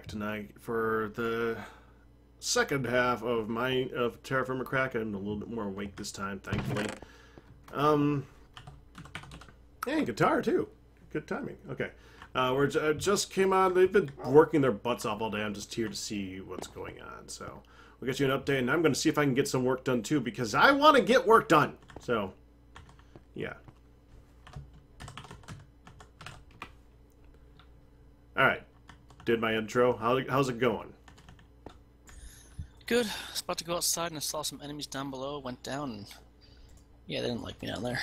Crack tonight for the second half of Terra Firma Crack. I'm a little bit more awake this time, thankfully. And guitar too. Good timing. Okay, I just came on. They've been working their butts off all day. I'm just here to see what's going on. So we'll get you an update, and I'm going to see if I can get some work done too, because I want to get work done. So, yeah. All right, did my intro. How's it going? Good. I was about to go outside and I saw some enemies down below. Went down and yeah, they didn't like me down there.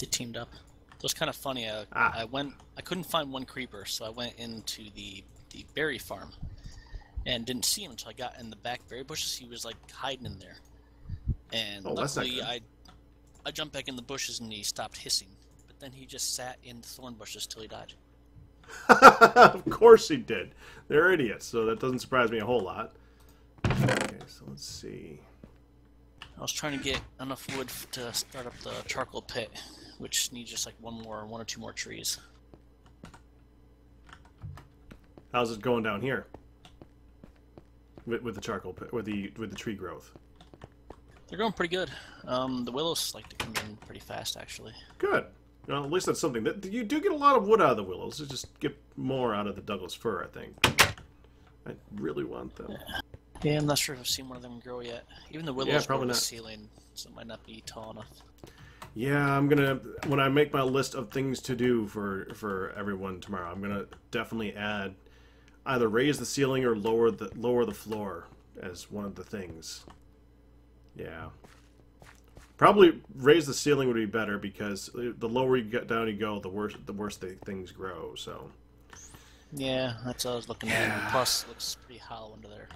They teamed up. It was kind of funny. I couldn't find one creeper, so I went into the berry farm and didn't see him until I got in the back berry bushes. He was like hiding in there, and luckily I jumped back in the bushes and he stopped hissing. But then he just sat in the thorn bushes till he died. Of course he did. They're idiots, so that doesn't surprise me a whole lot. Okay, so let's see. I was trying to get enough wood to start up the charcoal pit, which needs just like one or two more trees. How's it going down here with the charcoal pit, with the tree growth? They're going pretty good. The willows like to come in pretty fast, actually. Good. Well, at least that's something. That you do get a lot of wood out of the willows. You just get more out of the Douglas fir, I think. I really want them. Yeah, I'm not sure if I've seen one of them grow yet. Even the willows are on the ceiling, so it might not be tall enough. Yeah, I'm gonna, when I make my list of things to do for everyone tomorrow, I'm gonna definitely add either raise the ceiling or lower the floor as one of the things. Yeah. Probably raise the ceiling would be better, because the lower you get down you go, the worse things grow. So. Yeah, that's what I was looking at. Plus, it looks pretty hollow under there.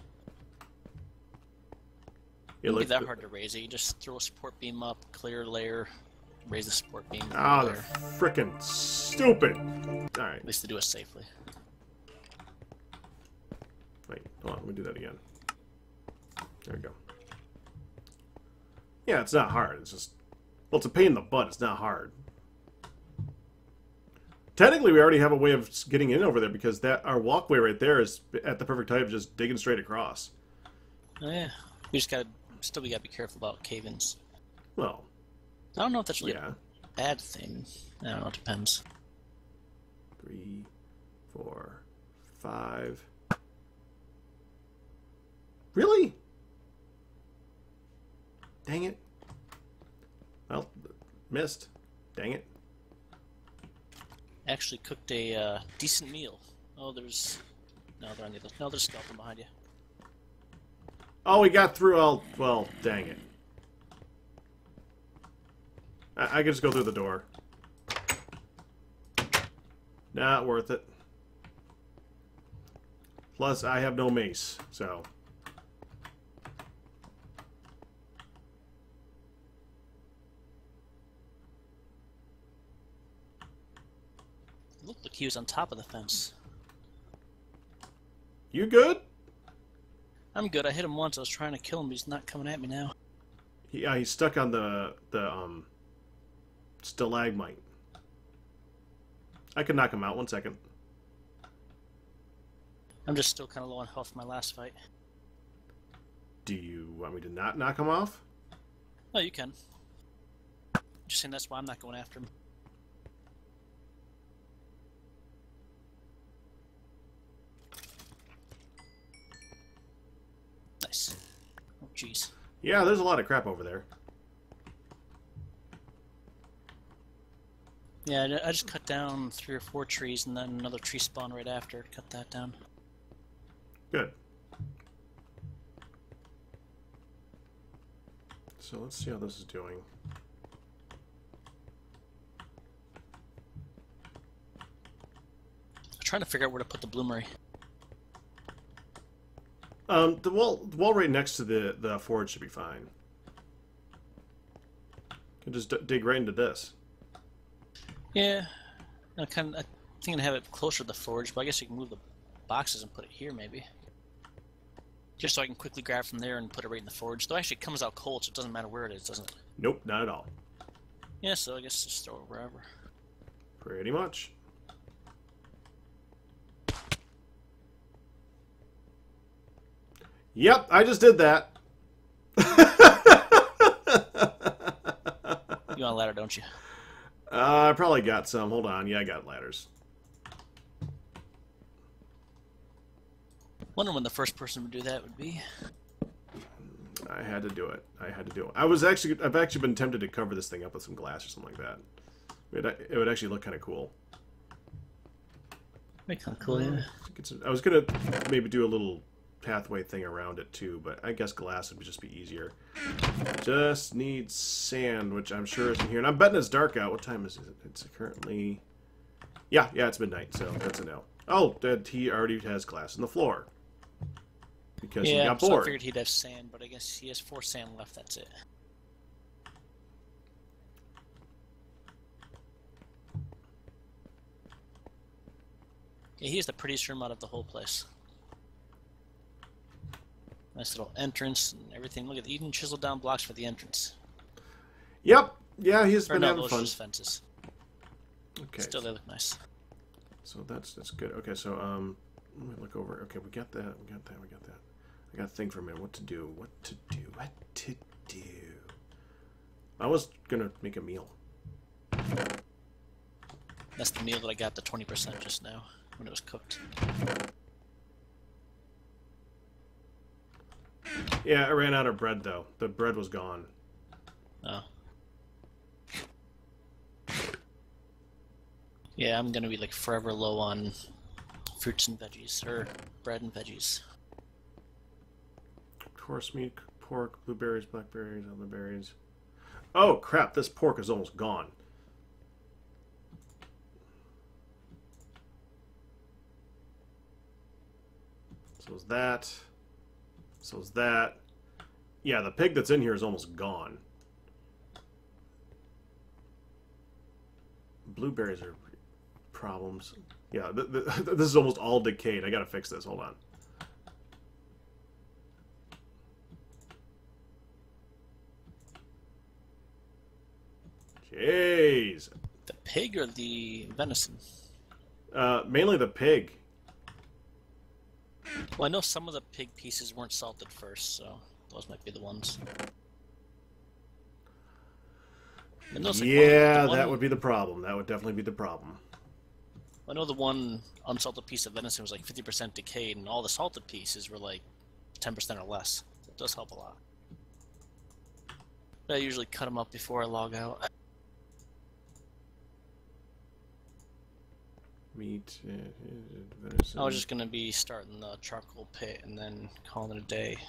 It wouldn't be that hard to raise it. You just throw a support beam up, clear a layer, raise the support beam. Ah, they're frickin' stupid! All right. At least they do it safely. Wait, hold on. Let me do that again. There we go. Yeah, it's not hard. It's just, well, it's a pain in the butt. It's not hard. Technically, we already have a way of getting in over there, because that our walkway right there is at the perfect height of just digging straight across. Oh yeah, we just gotta we gotta be careful about cave-ins. Well, I don't know if that's really a bad thing. I don't know. It depends. 3, 4, 5. Really? Dang it. Well, missed. Dang it. Actually cooked a decent meal. Oh, there's... No, they're on the other... No, there's a skeleton behind you. Oh, we got through all... Well, dang it. I could just go through the door. Not worth it. Plus, I have no mace, so... Look, he was on top of the fence. You good? I'm good. I hit him once. I was trying to kill him, but he's not coming at me now. Yeah, he's stuck on the stalagmite. I could knock him out. 1 second. I'm just still kind of low on health from my last fight. Do you want me to not knock him off? No, you can. Just saying that's why I'm not going after him. Jeez. Yeah, there's a lot of crap over there. Yeah, I just cut down 3 or 4 trees, and then another tree spawned right after. Cut that down. Good. So let's see how this is doing. I'm trying to figure out where to put the bloomery. The wall right next to the forge should be fine. Can just dig right into this. Yeah, I think I have it closer to the forge, but I guess you can move the boxes and put it here maybe. Just so I can quickly grab from there and put it right in the forge. Though actually it comes out cold, so it doesn't matter where it is, doesn't it? Nope, not at all. Yeah, so I guess just throw it wherever. Pretty much. Yep, I just did that. You want a ladder, don't you? I probably got some. Hold on. Yeah, I got ladders. Wonder when the first person to do that would be. I had to do it. I had to do it. I've actually been tempted to cover this thing up with some glass or something like that. It would actually look kind of cool. Make kind of cool, yeah. I was gonna maybe do a little pathway thing around it too, but I guess glass would just be easier. Just need sand, which I'm sure isn't here. And I'm betting it's dark out. What time is it? It's currently... Yeah, it's midnight, so that's a no. Oh, he already has glass on the floor. Because he got bored. Yeah, I figured he'd have sand, but I guess he has 4 sand left, that's it. Yeah, he has the prettiest room out of the whole place. Nice little entrance and everything. Look at even chiseled down blocks for the entrance. Yep. Yeah, he's been having fun. Fences. Okay. Still, they look nice. So that's good. Okay, so let me look over. Okay, we got that. We got that. We got that. I got to think for a minute. What to do? What to do? What to do? I was gonna make a meal. That's the meal that I got the 20% just now when it was cooked. Yeah, I ran out of bread, though. The bread was gone. Oh. Yeah, I'm gonna be, like, forever low on fruits and veggies, or bread and veggies. Horse meat, pork, blueberries, blackberries, other berries. Oh, crap, this pork is almost gone. So is that... So is that... Yeah, the pig that's in here is almost gone. Blueberries are problems. Yeah, this is almost all decayed. I gotta fix this. Hold on. Jeez. The pig or the venison? Mainly the pig. Well, I know some of the pig pieces weren't salted first, so those might be the ones. And those, like, yeah, that would be the problem. That would definitely be the problem. I know the one unsalted piece of venison was like 50% decayed, and all the salted pieces were like 10% or less. It does help a lot. I usually cut them up before I log out. Meat, venison. I was just gonna be starting the charcoal pit and then calling it a day. I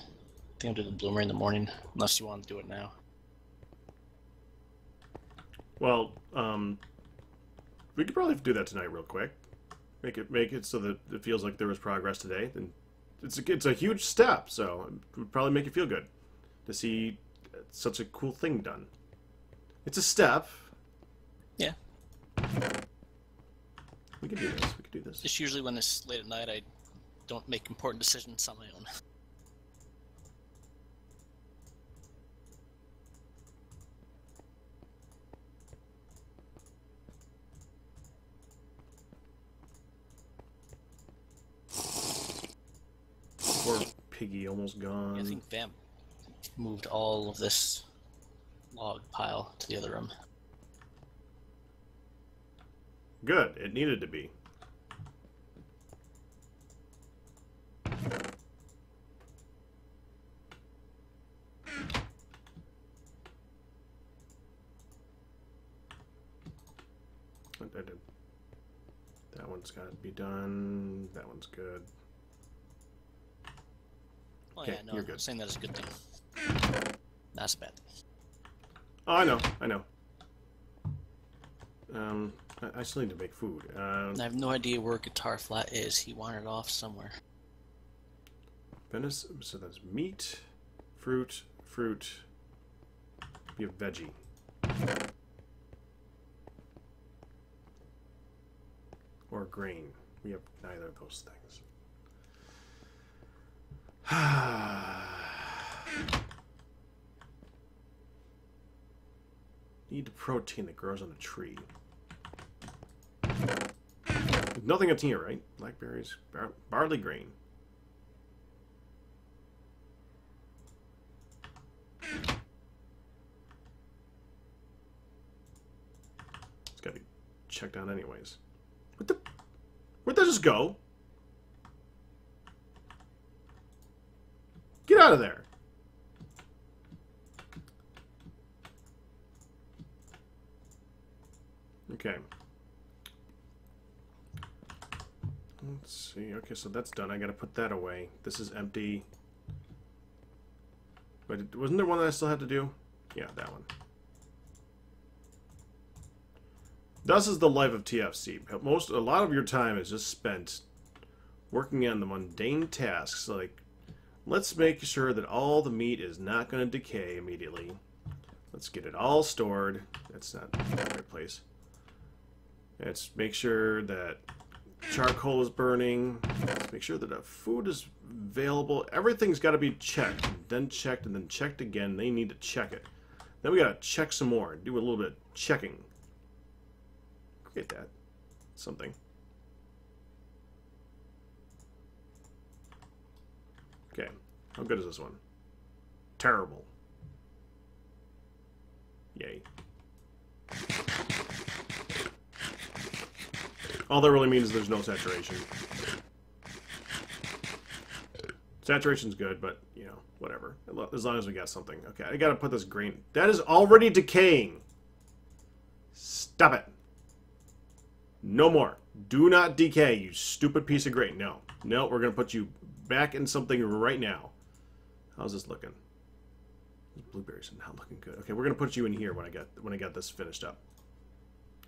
think I'll do the bloomer in the morning, unless you want to do it now. Well, we could probably do that tonight real quick. Make it so that it feels like there was progress today. And it's a huge step, so it would probably make it feel good to see such a cool thing done. It's a step. Yeah. We can do this. We can do this. It's usually when it's late at night, I don't make important decisions on my own. Poor piggy, almost gone. Yeah, I think Vamp moved all of this log pile to the other room. Good. It needed to be. That one's got to be done. That one's good. Oh, okay, yeah, no, you're good. I'm saying that's a good thing. That's a bad thing. Oh, I know. I know. I still need to make food. I have no idea where Guitar Flat is. He wandered off somewhere. Venison, so that's meat, fruit, you have veggie. Or grain. We have neither of those things. Need protein that grows on a tree. Nothing up here, right? Blackberries, barley grain. checked out anyways. What the? Where'd that just go? Get out of there. Okay. Let's see. Okay, so that's done. I gotta put that away. This is empty. But wasn't there one that I still had to do? Yeah, that one. This is the life of TFC. A lot of your time is just spent working on the mundane tasks. Like, let's make sure that all the meat is not going to decay immediately. Let's get it all stored. That's not the right place. Let's make sure that charcoal is burning. Let's make sure that our food is available. Everything's got to be checked, and then checked, and then checked again. They need to check it. Then we got to check some more. Do a little bit of checking. Get that. Something. Okay. How good is this one? Terrible. Yay. All that really means is there's no saturation. Saturation's good, but, you know, whatever. As long as we got something. Okay, I gotta put this green. That is already decaying! Stop it! No more. Do not decay, you stupid piece of grain. No. No, we're gonna put you back in something right now. How's this looking? These blueberries are not looking good. Okay, we're gonna put you in here when I got this finished up.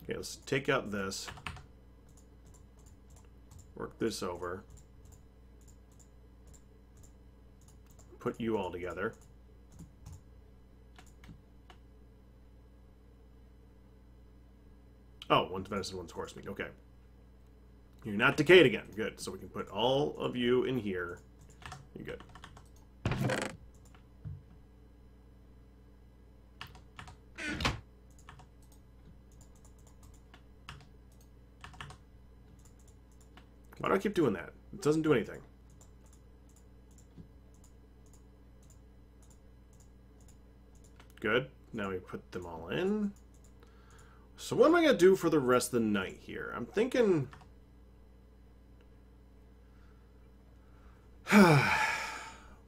Okay, let's take out this. Work this over. Put you all together. Oh, one's venison, one's horse meat. Okay. You're not decayed again. Good. So we can put all of you in here. You're good. Why do I keep doing that? It doesn't do anything. Good. Now we put them all in. So what am I going to do for the rest of the night here? I'm thinking...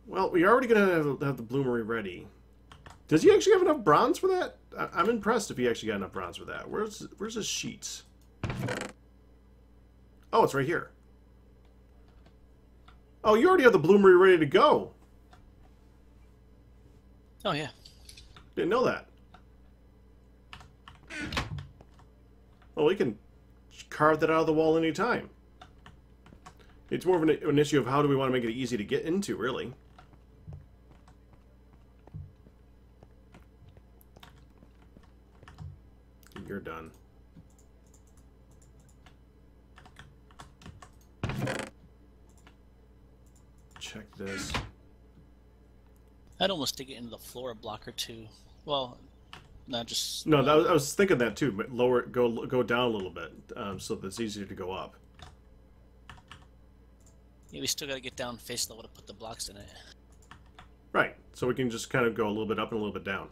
Well, we're already going to have the bloomery ready. Does he actually have enough bronze for that? I'm impressed if he actually got enough bronze for that. Where's his sheets? Oh, it's right here. Oh, you already have the bloomery ready to go. Oh, yeah. Didn't know that. Well, we can carve that out of the wall any time. It's more of an issue of how do we want to make it easy to get into, really. You're done. Check this. I'd almost dig it into the floor a block or two. Well... Not just no. That was, I was thinking that too. But lower, go down a little bit, so that it's easier to go up. Yeah, we still got to get down face level to put the blocks in it. Right. So we can just kind of go a little bit up and a little bit down.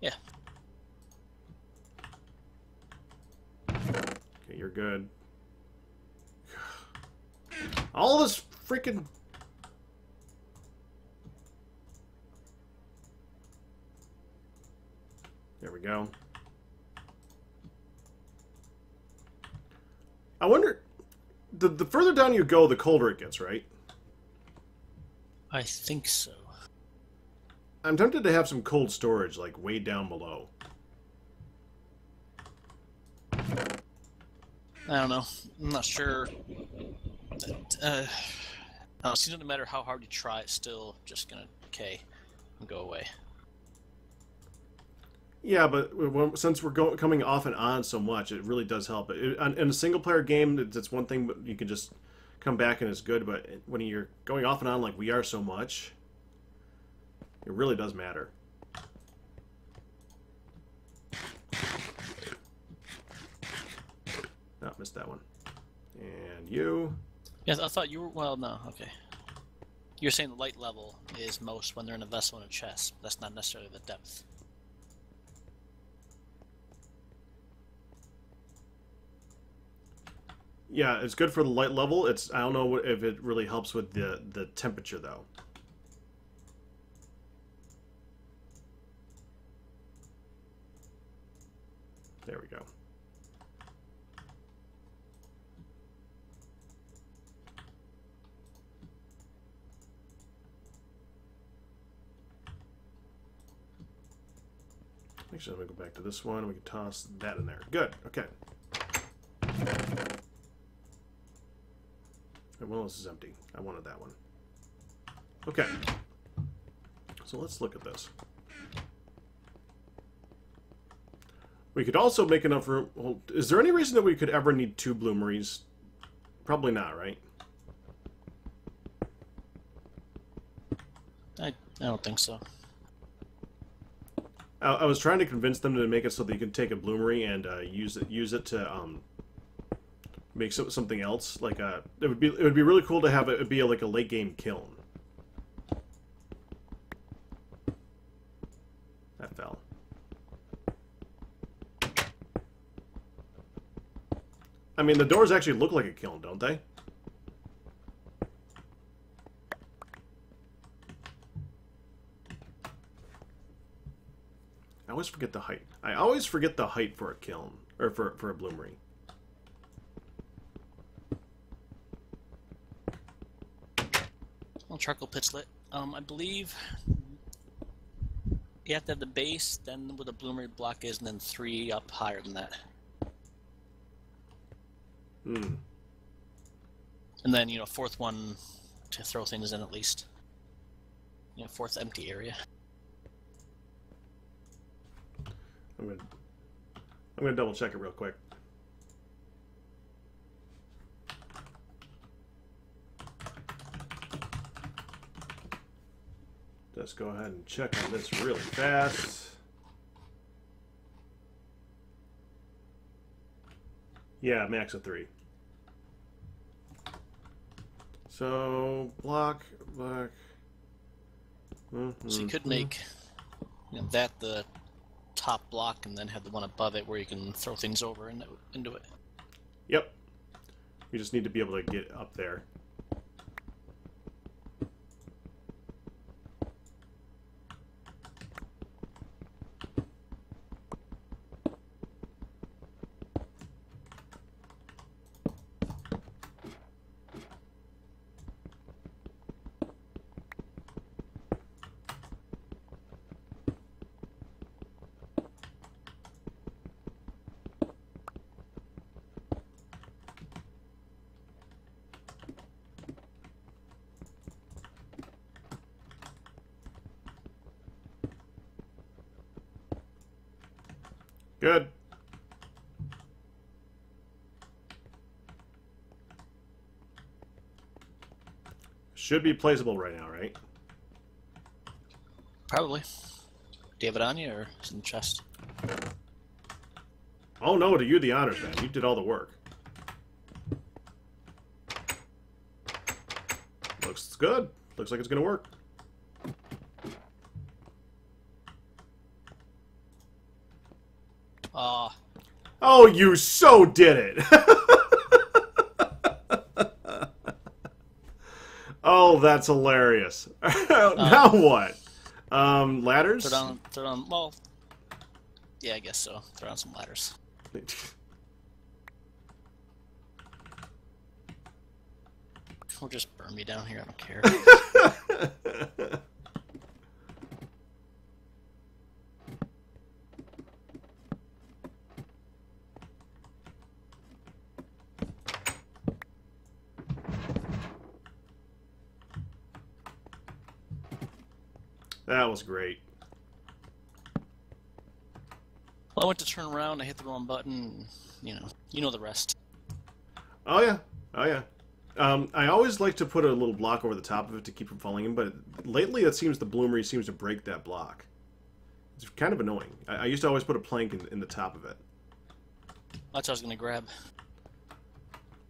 Yeah. Okay, you're good. All this freaking. There we go. I wonder... The further down you go, the colder it gets, right? I think so. I'm tempted to have some cold storage, like, way down below. I don't know. I'm not sure. No, it seems no matter how hard you try, it's still just gonna decay and go away. Yeah, but since we're coming off and on so much, it really does help. In a single-player game, it's one thing, but you can just come back and it's good. But when you're going off and on like we are so much, it really does matter. Oh, missed that one. And you? Yes, I thought you were... Well, no, okay. You're saying the light level is most when they're in a vessel and a chest. That's not necessarily the depth. Yeah, it's good for the light level. It's, I don't know if it really helps with the temperature though. There we go. Actually, I'm gonna go back to this one. We can toss that in there. Good. Okay. Well, this is empty. I wanted that one. Okay. So let's look at this. We could also make enough room. Well, is there any reason that we could ever need two bloomeries? Probably not, right? I don't think so. I was trying to convince them to make it so that you can take a bloomery and use it to make something else. Like it would be really cool to have it be like a late game kiln. That fell. I mean, the doors actually look like a kiln, don't they? I always forget the height. I always forget the height for a kiln, or for a bloomery. Well, charcoal pit's lit. I believe you have to have the base, then where the bloomery block is, and then three up higher than that. Hmm. And then, you know, fourth one to throw things in at least. You know, fourth empty area. I'm gonna double check it real quick. Let's go ahead and check on this really fast. Yeah, max of 3. So block. Mm-hmm. So you could make, you know, that the top block, and then have the one above it where you can throw things over and into it. Yep. You just need to be able to get up there. Good. Should be placeable right now, right? Probably. Do you have it on you, or is it in the chest? Oh no, to you the honors, man. You did all the work. Looks good. Looks like it's gonna work. Oh, you so did it! Oh, that's hilarious. Now what? Ladders? Throw down, well, yeah, I guess so. Throw down some ladders. Or just burn me down here, I don't care. That was great. Well, I went to turn around, I hit the wrong button, you know the rest. Oh yeah, oh yeah. I always like to put a little block over the top of it to keep from falling in, but lately that seems, the bloomery seems to break that block. It's kind of annoying. I used to always put a plank in the top of it. That's what I was gonna grab.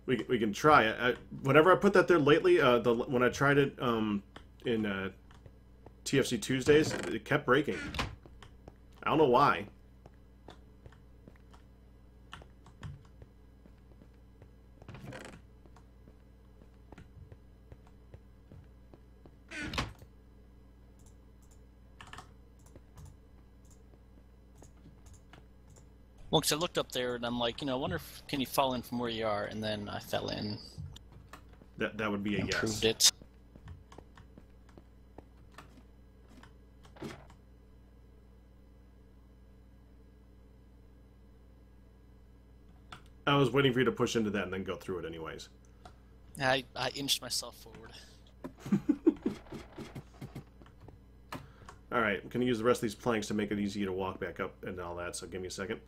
We can try it. Whenever I put that there lately, when I tried it in TFC Tuesdays, it kept breaking. I don't know why. Well, because I looked up there and I'm like, you know, I wonder if can you fall in from where you are, and then I fell in. That would be a yes. Proved it. I was waiting for you to push into that and then go through it anyways. I inched myself forward. Alright, I'm going to use the rest of these planks to make it easy to walk back up and all that, so give me a second.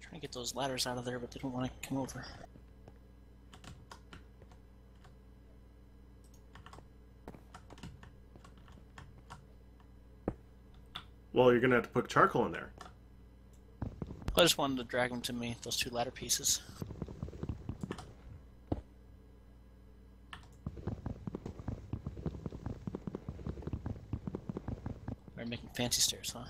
Trying to get those ladders out of there, but they don't want to come over. Well, you're going to have to put charcoal in there. I just wanted to drag them to me, those two ladder pieces. We're making fancy stairs, huh?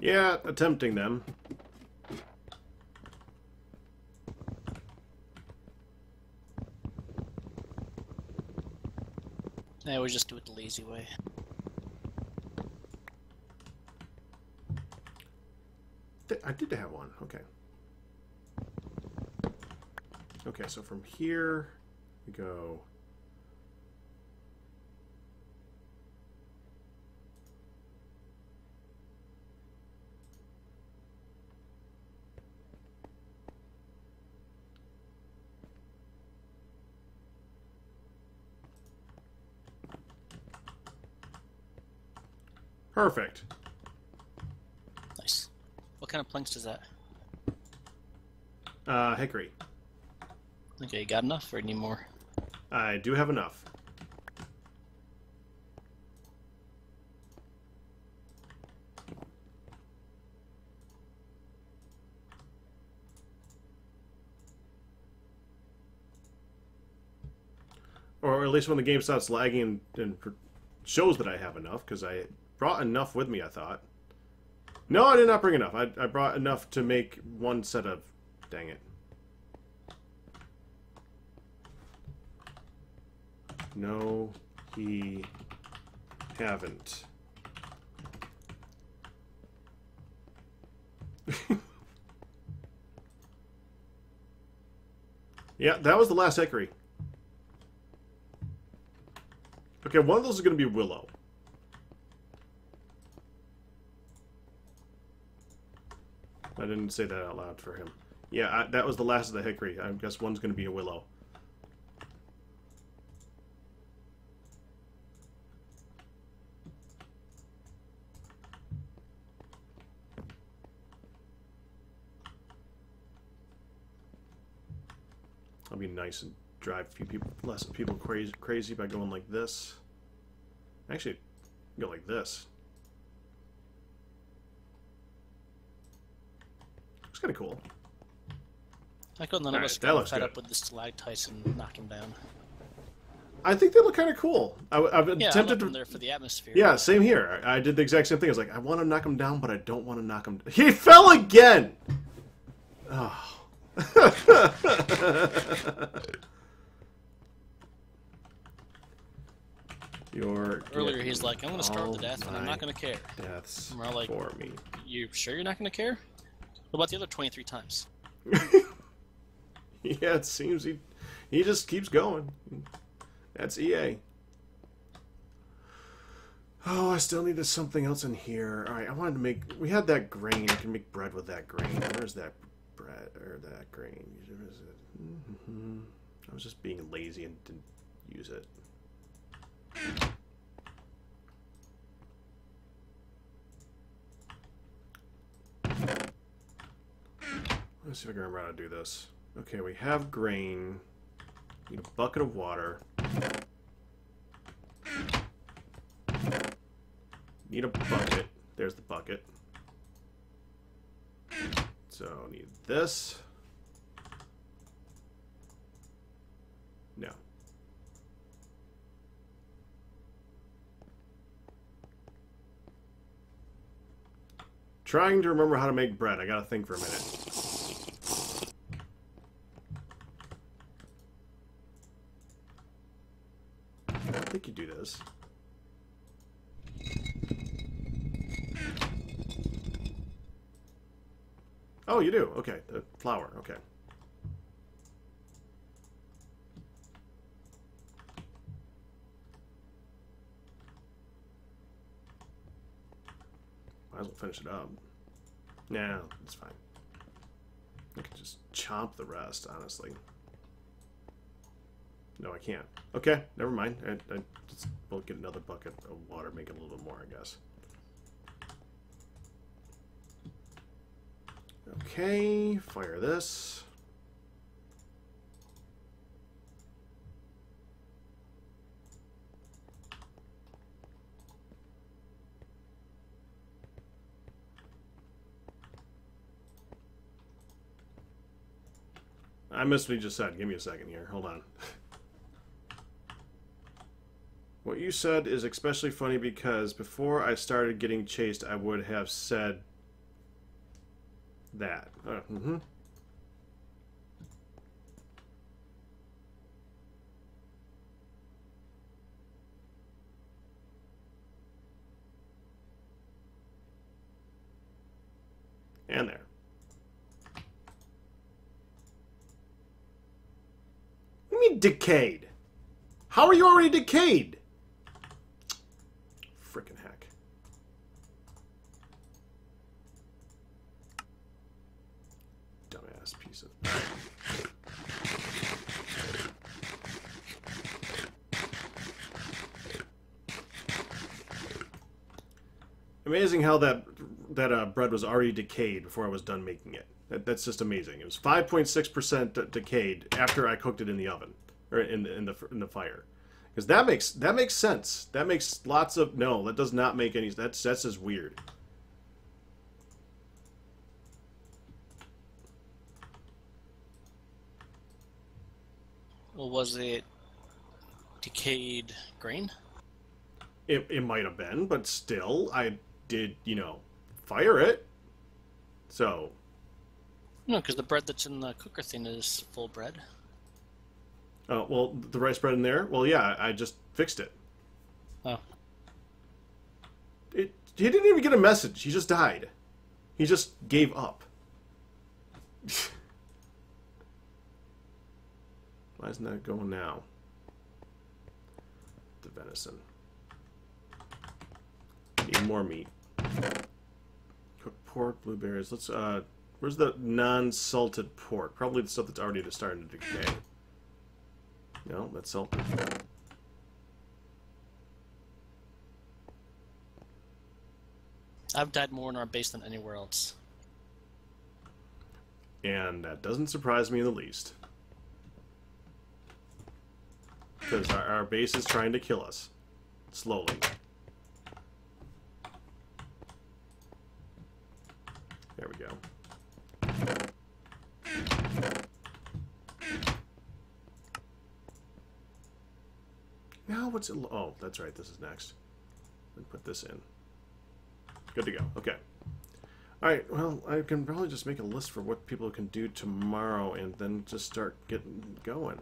Yeah, attempting them. I always just do it the lazy way. I did have one, okay. Okay, so from here we go... Perfect. Nice. What kind of planks is that? Hickory. Okay, you got enough or need more? I do have enough. Or at least when the game stops lagging and shows that I have enough, because I... brought enough with me, I thought. No, I did not bring enough. I brought enough to make one set of... Dang it. No, he... haven't. Yeah, that was the last hickory. Okay, one of those is going to be willow. I didn't say that out loud for him. Yeah, that was the last of the hickory. I guess one's going to be a willow. I'll be nice and drive a few people, less people crazy by going like this. Actually, go like this. Kind of cool. I couldn't none of us got fed up with the stalactites and knock them down. I think they look kind of cool. I've attempted to... there for the atmosphere. Yeah, same here. I did the exact same thing. I was like, I want to knock him down, but I don't want to knock him. He fell again. Oh. Earlier he's like, I'm going to starve to death, and I'm not going to care. And we're all like, for me. You sure you're not going to care? What about the other 23 times? Yeah, it seems he just keeps going. That's EA. Oh, I still need something else in here. All right, I wanted to make... We had that grain. I can make bread with that grain. Where's that bread or that grain? Mm-hmm. I was just being lazy and didn't use it. Let's see if I can remember how to do this. Okay, we have grain. We need a bucket of water. Need a bucket. There's the bucket. So I need this. No. Trying to remember how to make bread. I gotta think for a minute. I think you do this. Oh, you do? Okay, the flower. Okay. Might as well finish it up. Nah, it's fine. I can just chomp the rest, honestly. No, I can't. Okay, never mind. I just will get another bucket of water, make it a little bit more, I guess. Okay, fire this. I missed what you just said. Give me a second here. Hold on. What you said is especially funny because before I started getting chased, I would have said that. Mm-hmm. And there. What do you mean decayed? How are you already decayed? Frickin' heck. Dumbass piece of... Amazing how that bread was already decayed before I was done making it. That's just amazing. It was 5.6% decayed after I cooked it in the oven or in the fire. Because that makes sense. That makes lots of... No, that does not make any... That's just weird. Well, was it decayed grain? It might have been, but still, I did, you know, fire it. So... No, because the bread that's in the cooker thing is full bread. Well, the rice bread in there? Well, yeah, I just fixed it. Oh. He didn't even get a message. He just died. He just gave up. Why isn't that going now? The venison. Need more meat. Cooked pork, blueberries. Let's, where's the non-salted pork? Probably the stuff that's already starting to decay. No, that's salted. I've died more in our base than anywhere else. And that doesn't surprise me in the least. Because our base is trying to kill us. Slowly. There we go. Now what's it? Oh, that's right. This is next. Let me put this in. Good to go. Okay. All right. Well, I can probably just make a list for what people can do tomorrow, and then just start getting going.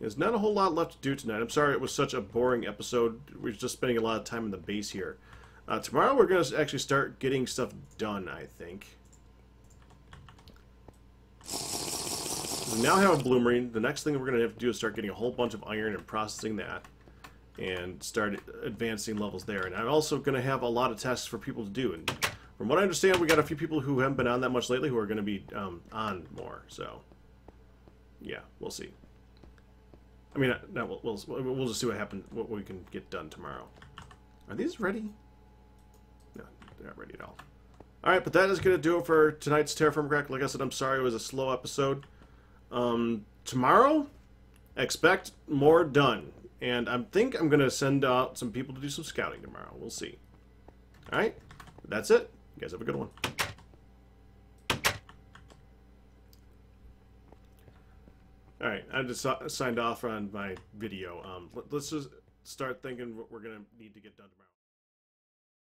There's not a whole lot left to do tonight. I'm sorry it was such a boring episode. We're just spending a lot of time in the base here. Tomorrow we're gonna actually start getting stuff done, I think. We now have a bloomery. The next thing we're going to have to do is start getting a whole bunch of iron and processing that and start advancing levels there. And I'm also going to have a lot of tests for people to do. And from what I understand, we got a few people who haven't been on that much lately who are going to be on more. So, yeah, we'll see. I mean, no, we'll just see what happens, what we can get done tomorrow. Are these ready? No, they're not ready at all. All right, but that is going to do it for tonight's Terra Firma Crack. Like I said, I'm sorry it was a slow episode. Tomorrow, expect more done. And I think I'm going to send out some people to do some scouting tomorrow. We'll see. All right. That's it. You guys have a good one. All right, I just signed off on my video. Let's just start thinking what we're going to need to get done tomorrow.